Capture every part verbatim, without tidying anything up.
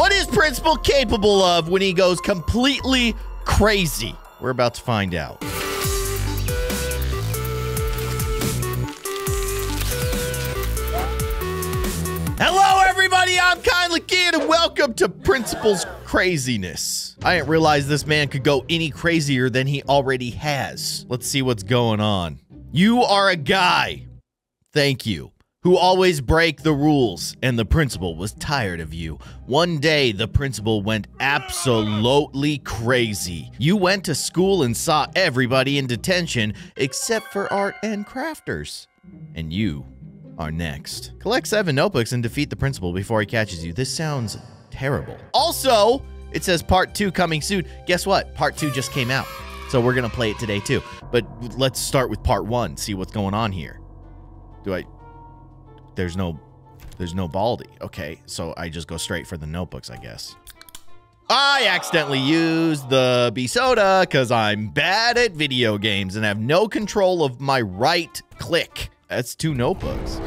What is Principal capable of when he goes completely crazy? We're about to find out. Hello, everybody. I'm Kindly Keyin, and welcome to Principal's Craziness. I didn't realize this man could go any crazier than he already has. Let's see what's going on. You are a guy. Thank you. Who always break the rules, and the principal was tired of you. One day, the principal went absolutely crazy. You went to school and saw everybody in detention except for art and crafters. And you are next. Collect seven notebooks and defeat the principal before he catches you. This sounds terrible. Also, it says part two coming soon. Guess what? Part two just came out, so we're gonna play it today too. But let's start with part one, see what's going on here. Do I... There's no, there's no Baldy. Okay, so I just go straight for the notebooks, I guess. I accidentally used the B soda because I'm bad at video games and have no control of my right click. That's two notebooks.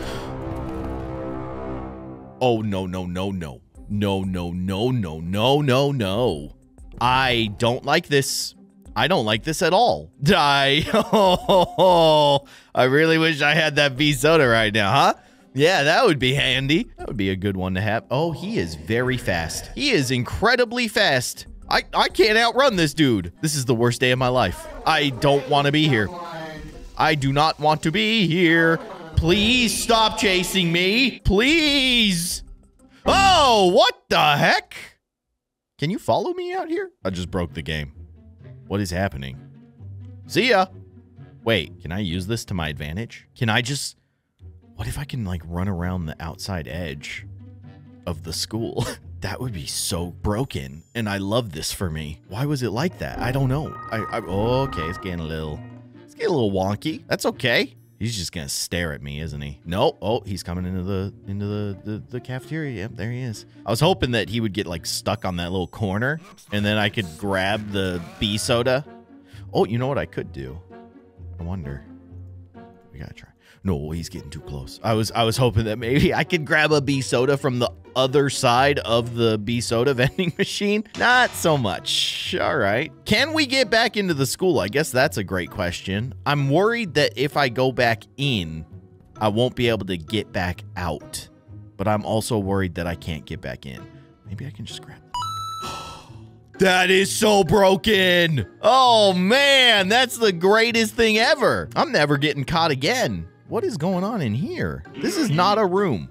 Oh, no, no, no, no. No, no, no, no, no, no, no. I don't like this. I don't like this at all. Die. Oh, I really wish I had that B soda right now, huh? Yeah, that would be handy. That would be a good one to have. Oh, he is very fast. He is incredibly fast. I, I can't outrun this dude. This is the worst day of my life. I don't want to be here. I do not want to be here. Please stop chasing me. Please. Oh, what the heck? Can you follow me out here? I just broke the game. What is happening? See ya. Wait, can I use this to my advantage? Can I just... What if I can, like, run around the outside edge of the school? That would be so broken, and I love this for me. Why was it like that? I don't know. I, I okay, it's getting a little, it's getting a little wonky. That's okay. He's just gonna stare at me, isn't he? No. Oh, he's coming into the into the the, the cafeteria. Yep, there he is. I was hoping that he would get like stuck on that little corner, and then I could grab the bee soda. Oh, you know what I could do? I wonder. We gotta try. No, he's getting too close. I was I was hoping that maybe I could grab a B soda from the other side of the B soda vending machine. Not so much. All right. Can we get back into the school? I guess that's a great question. I'm worried that if I go back in, I won't be able to get back out. But I'm also worried that I can't get back in. Maybe I can just grab That is so broken. Oh, man, that's the greatest thing ever. I'm never getting caught again. What is going on in here? This is not a room.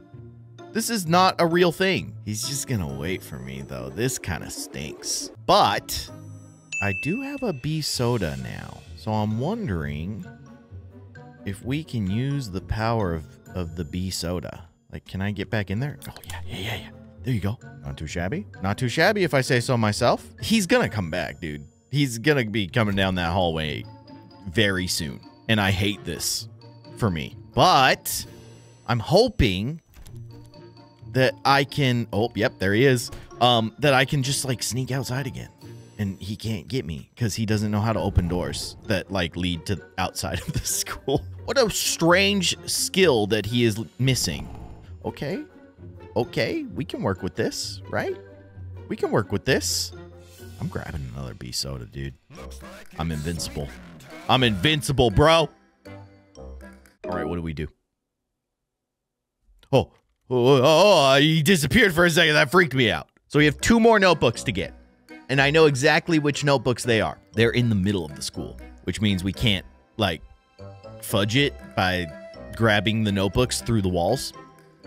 This is not a real thing. He's just gonna wait for me though. This kind of stinks. But I do have a B soda now. So I'm wondering if we can use the power of, of the B soda. Like, can I get back in there? Oh yeah, yeah, yeah, yeah. There you go. Not too shabby. Not too shabby if I say so myself. He's gonna come back, dude. He's gonna be coming down that hallway very soon. And I hate this. For me, but I'm hoping that I can, oh, yep, there he is, um, that I can just like sneak outside again and he can't get me because he doesn't know how to open doors that like lead to outside of the school. What a strange skill that he is missing. Okay, okay, we can work with this, right? We can work with this. I'm grabbing another B soda, dude. I'm invincible. I'm invincible, bro. All right, what do we do? Oh, oh, oh, oh, he disappeared for a second. That freaked me out. So we have two more notebooks to get. And I know exactly which notebooks they are. They're in the middle of the school, which means we can't, like, fudge it by grabbing the notebooks through the walls.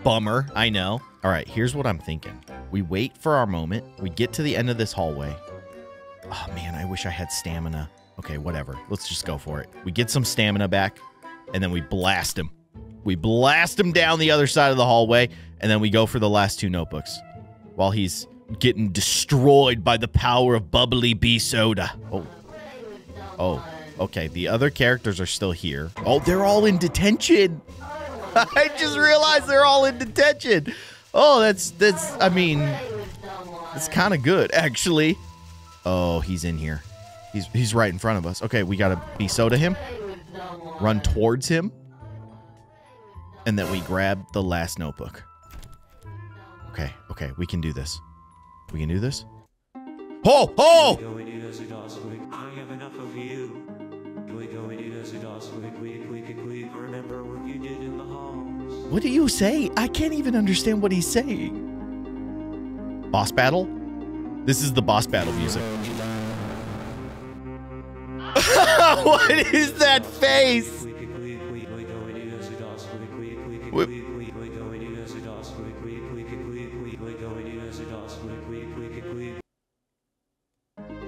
Bummer, I know. All right, here's what I'm thinking. We wait for our moment. We get to the end of this hallway. Oh, man, I wish I had stamina. Okay, whatever. Let's just go for it. We get some stamina back. And then we blast him. We blast him down the other side of the hallway. And then we go for the last two notebooks. While he's getting destroyed by the power of bubbly bee soda. Oh. Oh. Okay, the other characters are still here. Oh, they're all in detention. I just realized they're all in detention. Oh, that's, that's, I mean, it's kind of good, actually. Oh, he's in here. He's, he's right in front of us. Okay, we got to bee soda him. Run towards him, and then we grab the last notebook. Okay, okay, we can do this. We can do this. Oh, oh! I have enough of you. Remember what you did in the halls. What do you say? I can't even understand what he's saying. Boss battle? This is the boss battle music. What is that face? What?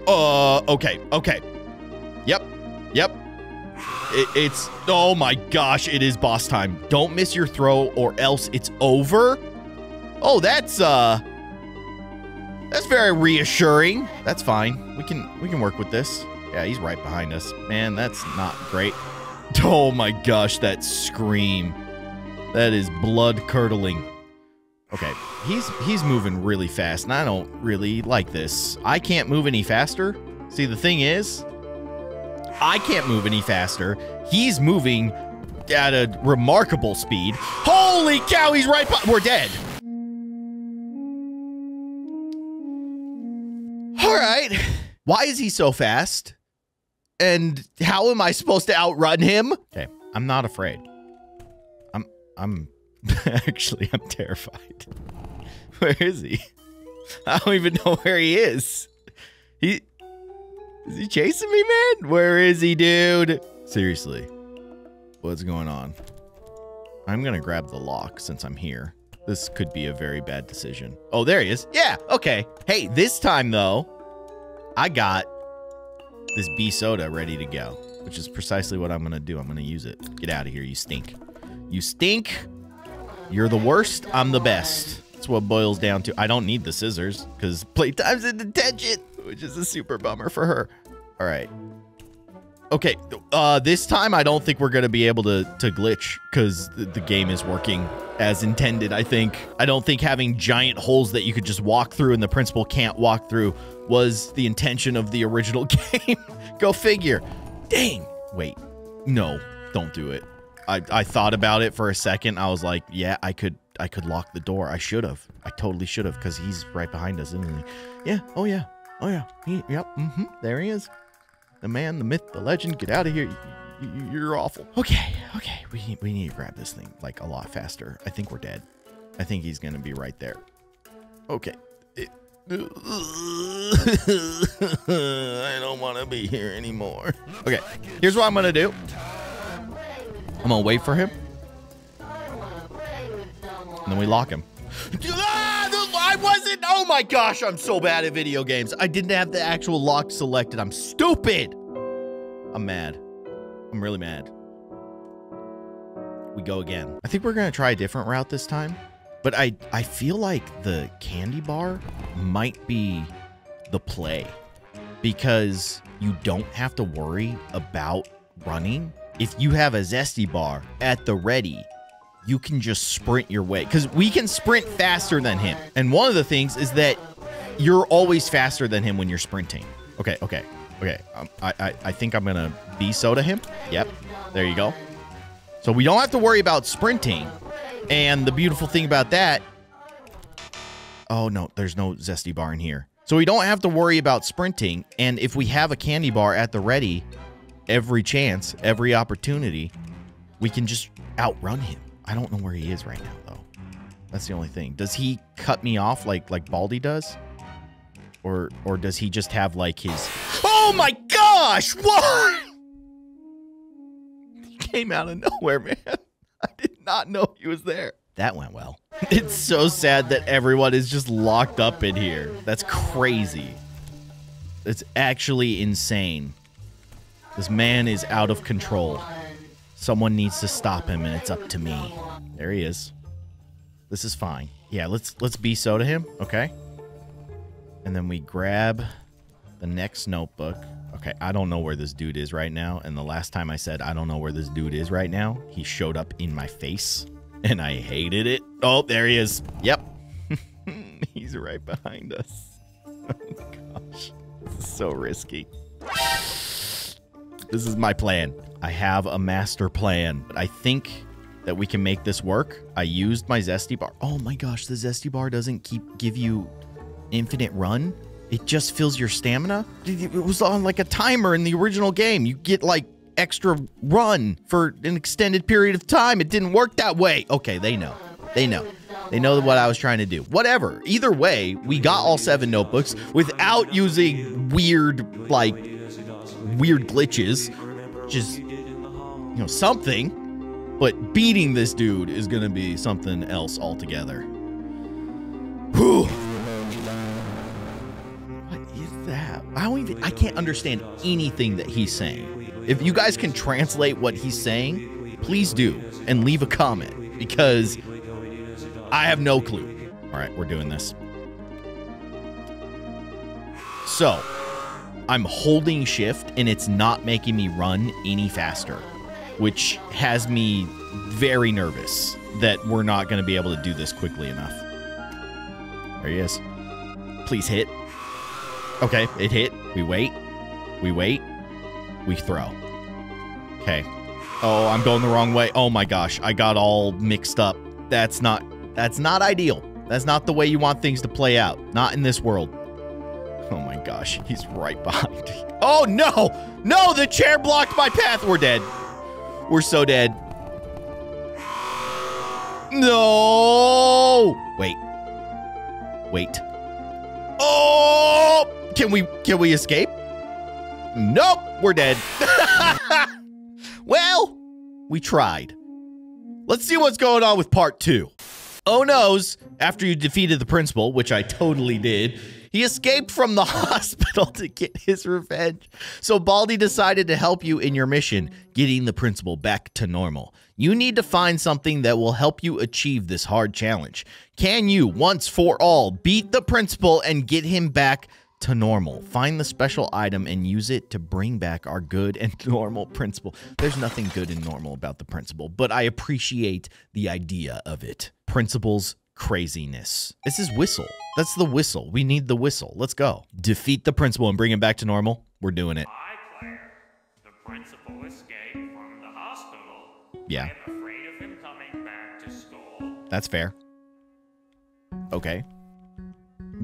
Uh, okay, okay. Yep, yep. It, it's, oh my gosh, it is boss time. Don't miss your throw or else it's over. Oh, that's, uh, that's very reassuring. That's fine. We can, we can work with this. Yeah, he's right behind us. Man, that's not great. Oh my gosh, that scream. That is blood curdling. Okay, he's he's moving really fast, and I don't really like this. I can't move any faster. See, the thing is, I can't move any faster. He's moving at a remarkable speed. Holy cow, he's right by- We're dead. All right. Why is he so fast? And how am I supposed to outrun him? Okay, I'm not afraid. I'm... I'm... Actually, I'm terrified. Where is he? I don't even know where he is. He is he chasing me, man? Where is he, dude? Seriously, what's going on? I'm gonna grab the lock since I'm here. This could be a very bad decision. Oh, there he is. Yeah, okay. Hey, this time though, I got this bee soda ready to go, which is precisely what I'm gonna do. I'm gonna use it. Get out of here, you stink. You stink. You're the worst, I'm the best. That's what it boils down to. I don't need the scissors because playtime's in detention, which is a super bummer for her. All right. Okay, uh, this time I don't think we're gonna be able to, to glitch because the, the game is working as intended, I think. I don't think having giant holes that you could just walk through and the principal can't walk through was the intention of the original game. Go figure. Dang. Wait, no, don't do it. I, I thought about it for a second. I was like, yeah, I could I could lock the door. I should have. I totally should have because he's right behind us, isn't he? Yeah. Oh, yeah. Oh, yeah. He, yep. Mm-hmm. There he is. The man, the myth, the legend. Get out of here. You, you're awful. Okay. Okay. We, we need to grab this thing like a lot faster. I think we're dead. I think he's going to be right there. Okay. It, I don't want to be here anymore. Okay. Here's what I'm going to do. I'm gonna wait for him. And then we lock him. Ah, the, I wasn't, oh my gosh, I'm so bad at video games. I didn't have the actual lock selected. I'm stupid. I'm mad. I'm really mad. We go again. I think we're gonna try a different route this time, but I, I feel like the candy bar might be the play because you don't have to worry about running. If you have a zesty bar at the ready, you can just sprint your way because we can sprint faster than him. And one of the things is that you're always faster than him when you're sprinting. Okay, okay, okay. Um, I, I, I think I'm gonna be soda him. Yep, there you go. So we don't have to worry about sprinting. And the beautiful thing about that, oh no, there's no zesty bar in here. So we don't have to worry about sprinting. And if we have a candy bar at the ready, every chance, every opportunity, we can just outrun him. I don't know where he is right now, though. That's the only thing. Does he cut me off like like Baldi does? Or or does he just have like his... Oh my gosh! What? He came out of nowhere, man. I did not know he was there. That went well. It's so sad that everyone is just locked up in here. That's crazy. It's actually insane. This man is out of control. Someone needs to stop him, and it's up to me. There he is. This is fine. Yeah, let's let's be so to him, okay? And then we grab the next notebook. Okay, I don't know where this dude is right now, and the last time I said I don't know where this dude is right now, he showed up in my face, and I hated it. Oh, there he is. Yep. He's right behind us. Oh, gosh. This is so risky. This is my plan. I have a master plan. I think that we can make this work. I used my zesty bar. Oh my gosh, the zesty bar doesn't keep give you infinite run. It just fills your stamina. It was on like a timer in the original game. You get like extra run for an extended period of time. It didn't work that way. Okay, they know. They know. They know what I was trying to do. Whatever. Either way, we got all seven notebooks without using weird, like, weird glitches. Just, you know, something. But beating this dude is going to be something else altogether. Whew. What is that? I don't even, I can't understand anything that he's saying. If you guys can translate what he's saying, please do. And leave a comment. Because I have no clue. All right, we're doing this. So, I'm holding shift and it's not making me run any faster, which has me very nervous that we're not going to be able to do this quickly enough. There he is. Please hit. Okay, it hit. We wait. We wait. We throw. Okay. Oh, I'm going the wrong way. Oh my gosh, I got all mixed up. That's not, that's not ideal. That's not the way you want things to play out. Not in this world. Oh my gosh, he's right behind me. Oh no! No, the chair blocked my path. We're dead. We're so dead. No! Wait. Wait. Oh! Can we, can we escape? Nope, we're dead. Well, we tried. Let's see what's going on with part two. Oh no's, after you defeated the principal, which I totally did, he escaped from the hospital to get his revenge. So Baldy decided to help you in your mission, getting the principal back to normal. You need to find something that will help you achieve this hard challenge. Can you, once for all, beat the principal and get him back to normal? Find the special item and use it to bring back our good and normal principal. There's nothing good and normal about the principal, but I appreciate the idea of it. Principal's craziness. This is whistle. That's the whistle. We need the whistle. Let's go. Defeat the principal and bring him back to normal. We're doing it. Hi, Claire. The principal escaped from the hospital. Yeah. I'm afraid of him coming back to school. That's fair. Okay.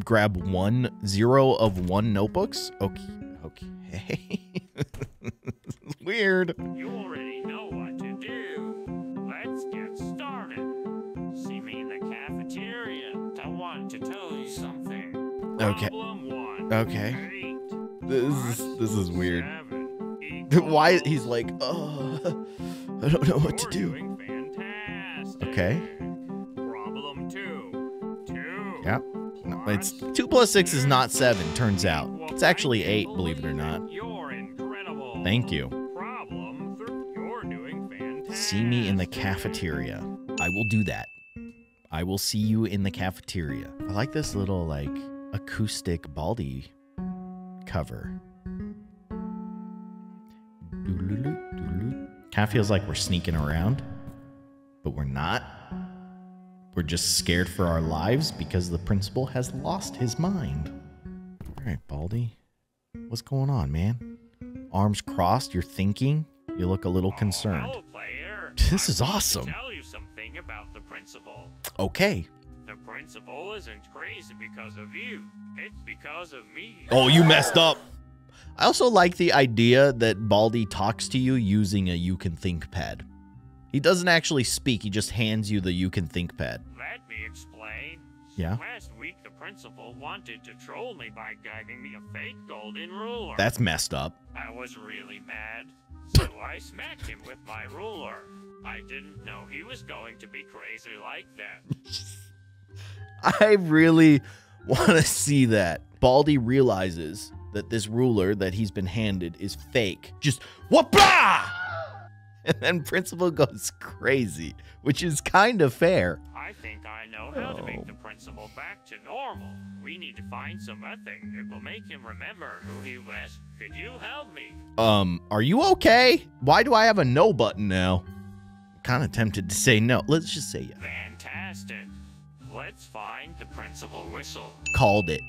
Grab one zero of one notebooks. Okay. Okay. It's weird. You already know what to do. Let's get started. See me in the cafeteria. I want to tell you something. Okay. One, okay. Eight, this is this is weird. Seven, why he's like, oh, I don't know what to do. Okay. Problem two. Two. Yep. No, it's two plus six is not seven. Turns out it's actually eight. Believe it or not. You're incredible. Thank you. Problem three. You're doing fantastic. See me in the cafeteria. I will do that. I will see you in the cafeteria. I like this little, like, acoustic Baldy cover. Kind of feels like we're sneaking around, but we're not. We're just scared for our lives because the principal has lost his mind. All right, Baldy. What's going on, man? Arms crossed, you're thinking. You look a little concerned. Oh, hello, this is awesome. About the principal. Okay. The principal isn't crazy because of you. It's because of me. Oh, you messed up. I also like the idea that Baldy talks to you using a You Can Think pad. He doesn't actually speak. He just hands you the You Can Think pad. Let me explain. Yeah. Last week, the principal wanted to troll me by giving me a fake golden ruler. That's messed up. I was really mad, so I smacked him with my ruler. I didn't know he was going to be crazy like that. I really want to see that. Baldy realizes that this ruler that he's been handed is fake. Just whoop-ah! And then principal goes crazy, which is kind of fair. I think I know how oh. to make the principal back to normal. We need to find something that will make him remember who he was. Could you help me? Um, are you okay? Why do I have a no button now? Kind of tempted to say no. Let's just say yeah. Fantastic. Let's find the principal whistle. Called it.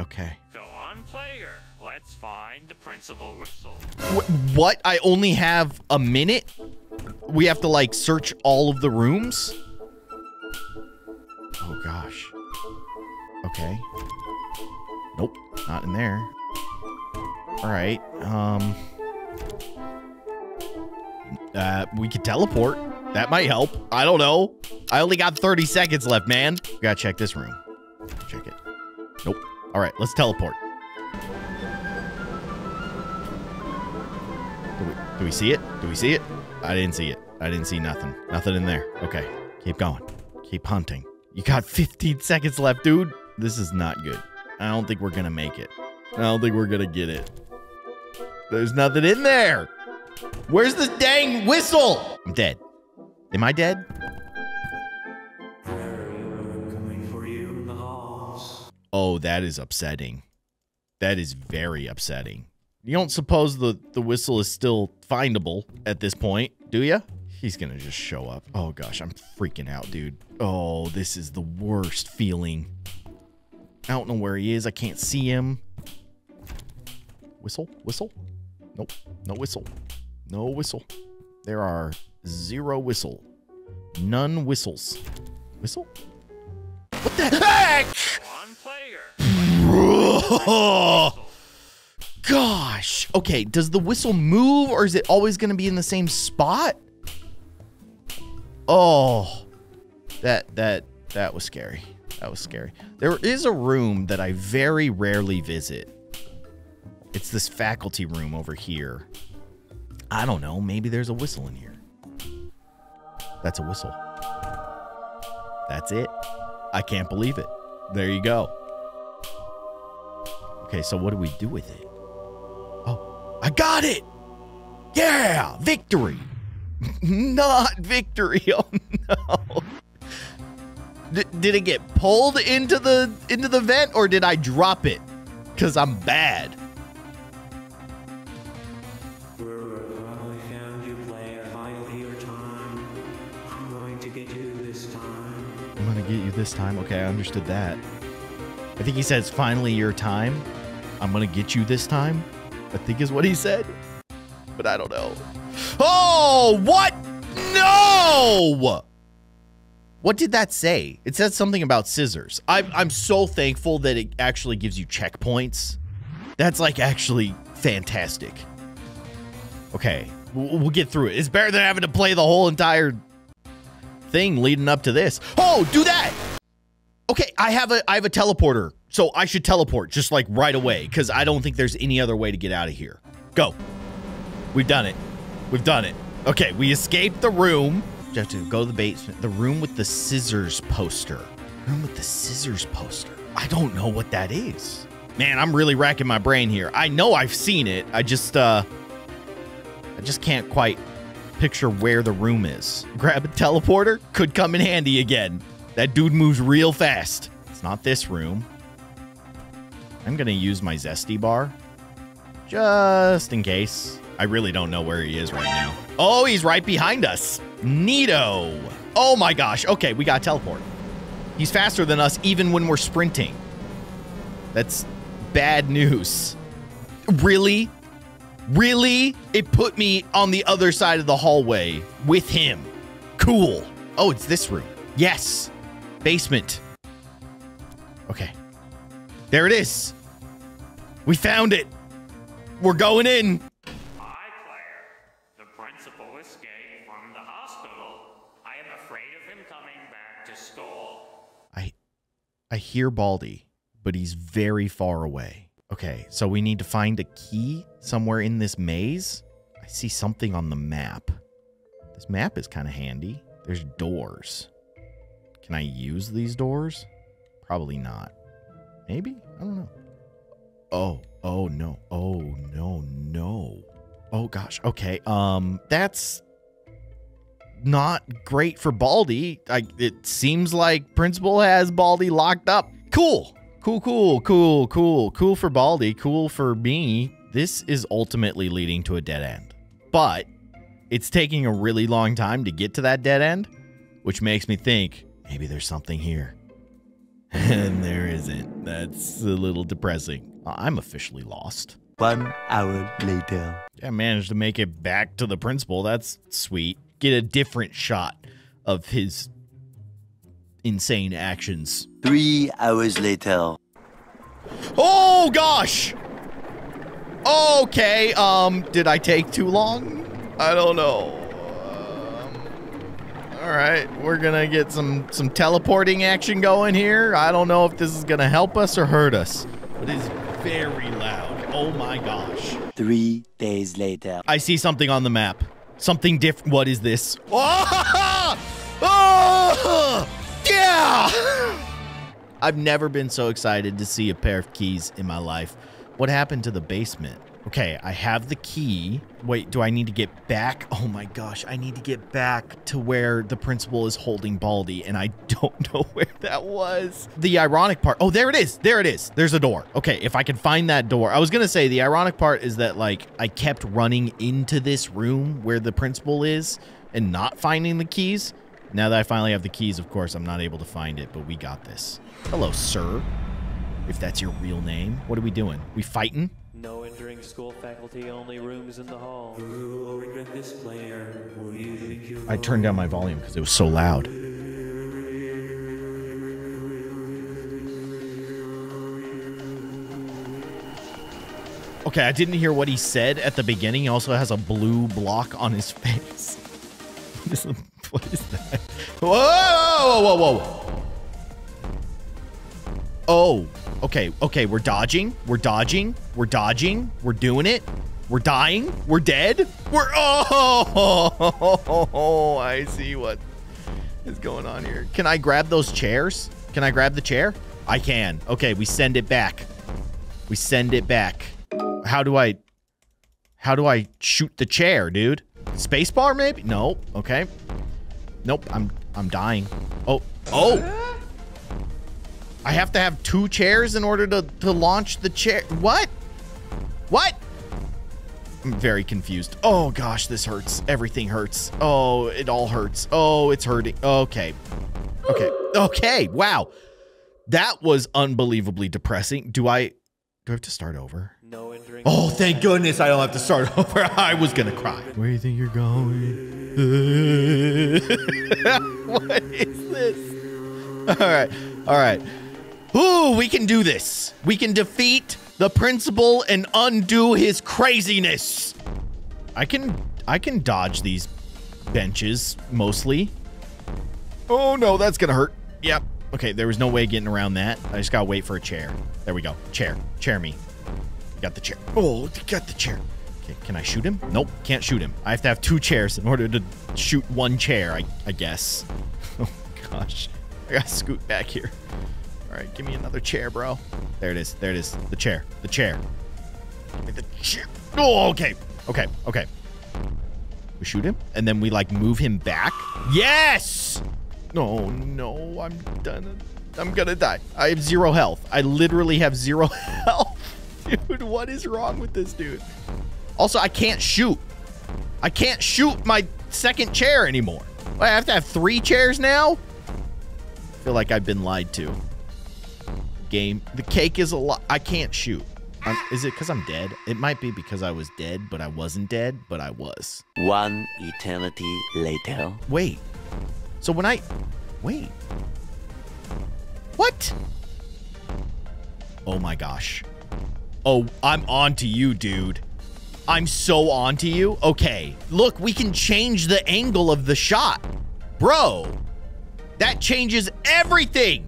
Okay. Go on, player. Let's find the principal whistle. Wh what? I only have a minute? We have to, like, search all of the rooms? Oh, gosh. Okay. Nope, not in there. Alright, um... Uh, we could teleport. That might help. I don't know. I only got thirty seconds left, man. We gotta check this room. Check it. Nope. Alright, let's teleport. Do we, do we see it? Do we see it? I didn't see it. I didn't see nothing. Nothing in there. Okay, keep going. Keep hunting. You got fifteen seconds left, dude. This is not good. I don't think we're gonna make it. I don't think we're gonna get it. There's nothing in there. Where's this dang whistle? I'm dead. Am I dead? Coming for you in the halls. Oh, that is upsetting. That is very upsetting. You don't suppose the, the whistle is still findable at this point, do you? He's gonna just show up. Oh gosh, I'm freaking out, dude. Oh, this is the worst feeling. I don't know where he is. I can't see him. Whistle? Whistle? Nope. No whistle. No whistle. There are zero whistle. None whistles. Whistle? What the heck? One player. Gosh. Okay, does the whistle move or is it always going to be in the same spot? Oh. That that that was scary. That was scary. There is a room that I very rarely visit. It's this faculty room over here. I don't know. Maybe there's a whistle in here. That's a whistle. That's it. I can't believe it. There you go. Okay, so what do we do with it? Oh, I got it. Yeah, victory. Not victory. Oh, no. D- did it get pulled into the into the vent or did I drop it? Because I'm bad. I'm gonna get you this time. Okay, I understood that. I think he says, finally your time. I'm gonna get you this time, I think is what he said. But I don't know. Oh, what? No! What did that say? It said something about scissors. I'm, I'm so thankful that it actually gives you checkpoints. That's like actually fantastic. Okay, we'll, we'll get through it. It's better than having to play the whole entire thing leading up to this. Oh, do that. Okay, I have a I have a teleporter, so I should teleport just like right away because I don't think there's any other way to get out of here. Go. We've done it. We've done it. Okay, we escaped the room. You have to go to the basement. The room with the scissors poster. Room with the scissors poster. I don't know what that is. Man, I'm really racking my brain here. I know I've seen it. I just, uh, I just can't quite picture where the room is. Grab a teleporter. Could come in handy again. That dude moves real fast. It's not this room. I'm going to use my zesty bar. Just in case. I really don't know where he is right now. Oh, he's right behind us. Neato. Oh my gosh. Okay, we got teleport. He's faster than us even when we're sprinting. That's bad news. Really? Really? It put me on the other side of the hallway with him. Cool. Oh, it's this room. Yes. Basement. Okay. There it is. We found it. We're going in. I hear Baldy, but he's very far away. Okay, so we need to find a key somewhere in this maze. I see something on the map. This map is kind of handy. There's doors. Can I use these doors? Probably not. Maybe? I don't know. Oh, oh no. Oh, no, no. Oh gosh. Okay, um, that's not great for Baldy. I, it seems like Principal has Baldy locked up. Cool. Cool, cool, cool, cool. Cool for Baldy. Cool for me. This is ultimately leading to a dead end. But it's taking a really long time to get to that dead end, which makes me think maybe there's something here. And there isn't. That's a little depressing. I'm officially lost. One hour later. I managed to make it back to the Principal. That's sweet. Get a different shot of his insane actions. Three hours later. Oh, gosh! Okay, um, did I take too long? I don't know. Um, all right, we're gonna get some, some teleporting action going here. I don't know if this is gonna help us or hurt us. It is very loud. Oh my gosh. Three days later. I see something on the map. Something different. What is this? Oh! Oh! Yeah! I've never been so excited to see a pair of keys in my life. What happened to the basement? Okay, I have the key. Wait, do I need to get back? Oh my gosh, I need to get back to where the principal is holding Baldy, and I don't know where that was. The ironic part, oh, there it is, there it is. There's a door. Okay, if I can find that door. I was gonna say, the ironic part is that, like, I kept running into this room where the principal is and not finding the keys. Now that I finally have the keys, of course, I'm not able to find it, but we got this. Hello, sir. If that's your real name. What are we doing? We fighting? No entering school faculty only rooms in the hall. This player. You I turned down my volume because it was so loud. Okay, I didn't hear what he said at the beginning. He also has a blue block on his face. What is, what is that? Whoa, whoa, whoa, whoa. Oh, okay, okay, we're dodging, we're dodging, we're dodging, we're doing it, we're dying, we're dead, we're, oh, I see what is going on here. Can I grab those chairs? Can I grab the chair? I can. Okay, we send it back. We send it back. How do I, how do I shoot the chair, dude? Spacebar maybe? No, okay. Nope, I'm, I'm dying. Oh, oh. I have to have two chairs in order to, to launch the chair. What? What? I'm very confused. Oh, gosh, this hurts. Everything hurts. Oh, it all hurts. Oh, it's hurting. Okay. Okay. Okay. Wow. That was unbelievably depressing. Do I, do I have to start over? No. Oh, thank goodness I don't have to start over. I was going to cry. Where do you think you're going? What is this? All right. All right. Ooh, we can do this. We can defeat the principal and undo his craziness. I can, I can dodge these benches mostly. Oh no, that's gonna hurt. Yep. Okay, there was no way getting around that. I just gotta wait for a chair. There we go. Chair, chair me. Got the chair. Oh, got the chair. Okay, can I shoot him? Nope, can't shoot him. I have to have two chairs in order to shoot one chair, I, I guess. Oh gosh, I gotta scoot back here. All right, give me another chair, bro. There it is. There it is. The chair. The chair. The chair. Oh, okay. Okay. Okay. We shoot him, and then we, like, move him back. Yes! No, no. I'm done. I'm gonna die. I have zero health. I literally have zero health. Dude, what is wrong with this dude? Also, I can't shoot. I can't shoot my second chair anymore. I have to have three chairs now? I feel like I've been lied to. Game. The cake is a lot. I can't shoot. I'm, is it because I'm dead? It might be because I was dead, but I wasn't dead, but I was. One eternity later. Wait. So when I... Wait. What? Oh my gosh. Oh, I'm on to you, dude. I'm so on to you. Okay. Look, we can change the angle of the shot. Bro. That changes everything.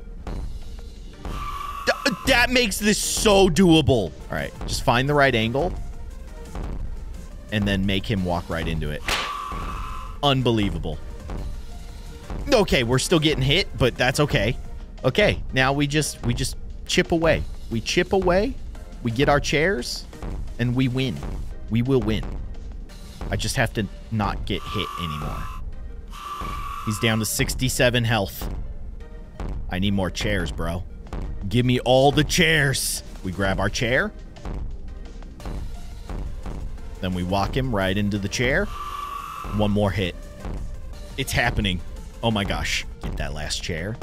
That makes this so doable. All right, just find the right angle and then make him walk right into it. Unbelievable. Okay, we're still getting hit, but that's okay. Okay, now we just we just chip away. We chip away, we get our chairs, and we win. We will win. I just have to not get hit anymore. He's down to sixty-seven health. I need more chairs, bro. Give me all the chairs. We grab our chair. Then we walk him right into the chair. One more hit. It's happening. Oh my gosh. Get that last chair.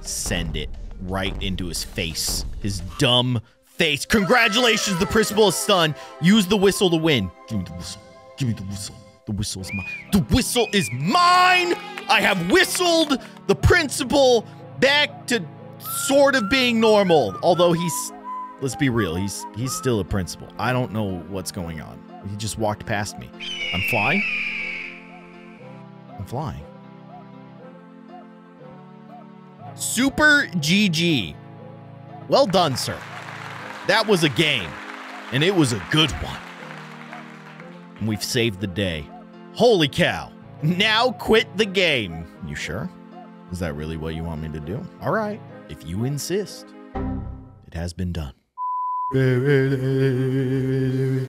Send it right into his face. His dumb face. Congratulations, the principal is stunned. Use the whistle to win. Give me the whistle. Give me the whistle. The whistle's mine. The whistle is mine! I have whistled the principal back to sort of being normal. Although he's, let's be real, he's he's still a principal. I don't know what's going on. He just walked past me. I'm flying. I'm flying. Super G G. Well done, sir. That was a game, and it was a good one. And we've saved the day. Holy cow. Now quit the game. You sure? Is that really what you want me to do? All right, if you insist. It has been done.